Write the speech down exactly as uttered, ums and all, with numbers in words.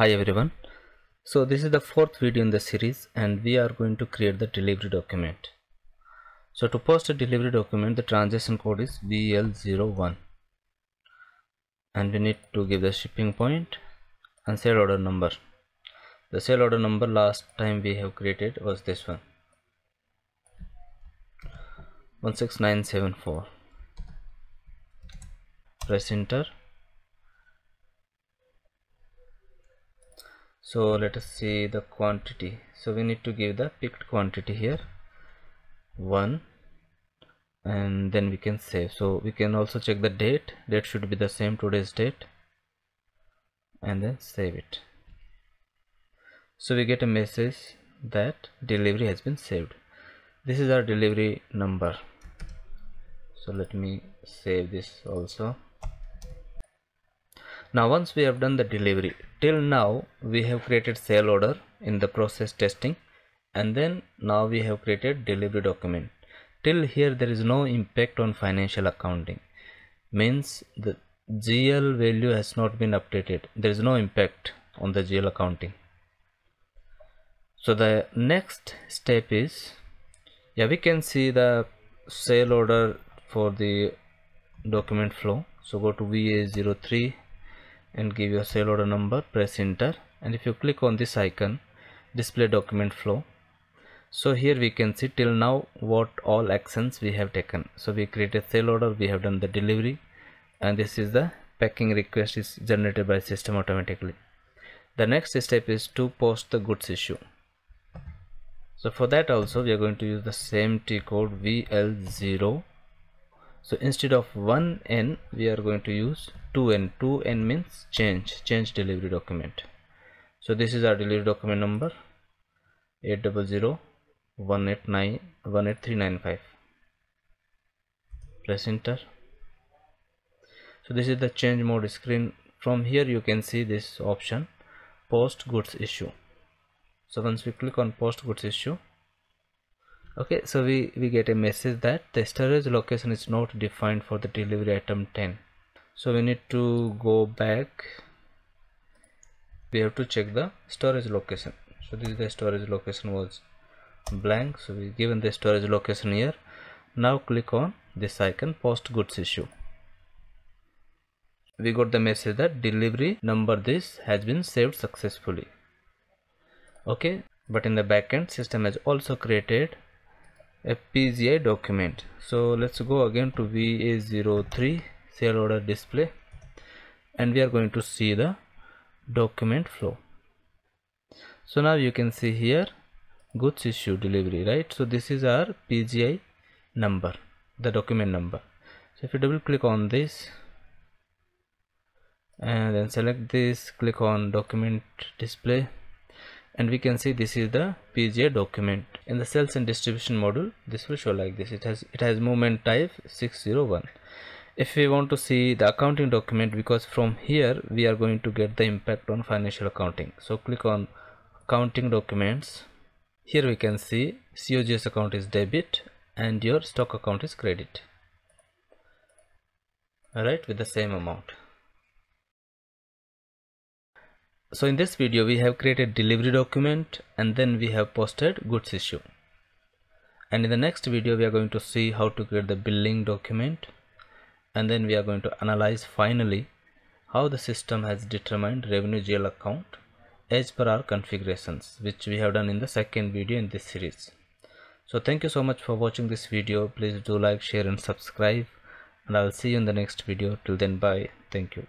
Hi everyone, so this is the fourth video in the series and we are going to create the delivery document. So to post a delivery document, the transaction code is V L zero one and we need to give the shipping point and sale order number. The sale order number last time we have created was this one, one six nine seven four. Press enter. So let us see the quantity. So we need to give the picked quantity here, one, and then we can save. So we can also check the date. Date should be the same, today's date, and then save it. So we get a message that delivery has been saved. This is our delivery number. So let me save this also. Now once we have done the delivery, till now we have created sale order in the process testing, and then now we have created delivery document. Till here there is no impact on financial accounting, means the G L value has not been updated. There is no impact on the G L accounting. So the next step is, yeah, we can see the sale order for the document flow. So go to V A zero three and give your sale order number, press enter, and if you click on this icon, display document flow, so here we can see till now what all actions we have taken. So we created sale order, we have done the delivery, and this is the packing request is generated by system automatically. The next step is to post the goods issue. So for that also we are going to use the same T code V L zero. So instead of one N we are going to use two N. two N means change, change delivery document. So this is our delivery document number eight zero zero one eight nine one eight three nine five. Press enter. So this is the change mode screen. From here you can see this option, post goods issue. So once we click on post goods issue, okay, so we, we get a message that the storage location is not defined for the delivery item ten. So we need to go back. We have to check the storage location. So this is the storage location was blank. So we given the storage location here. Now click on this icon, post goods issue. We got the message that delivery number this has been saved successfully. Okay, but in the backend system has also created a P G I document. So let's go again to V A zero three sale order display and we are going to see the document flow. So now you can see here goods issue delivery, right? So this is our P G I number, the document number. So if you double click on this and then select this, click on document display, and we can see this is the P G I document. In the sales and distribution module this will show like this. It has it has movement type six zero one. If we want to see the accounting document, because from here we are going to get the impact on financial accounting, so click on accounting documents. Here we can see C O G S account is debit and your stock account is credit, alright, with the same amount. So in this video we have created delivery document and then we have posted goods issue, and in the next video we are going to see how to create the billing document, and then we are going to analyze finally how the system has determined revenue G L account as per our configurations, which we have done in the second video in this series. So thank you so much for watching this video. Please do like, share and subscribe, and I will see you in the next video. Till then, bye. Thank you.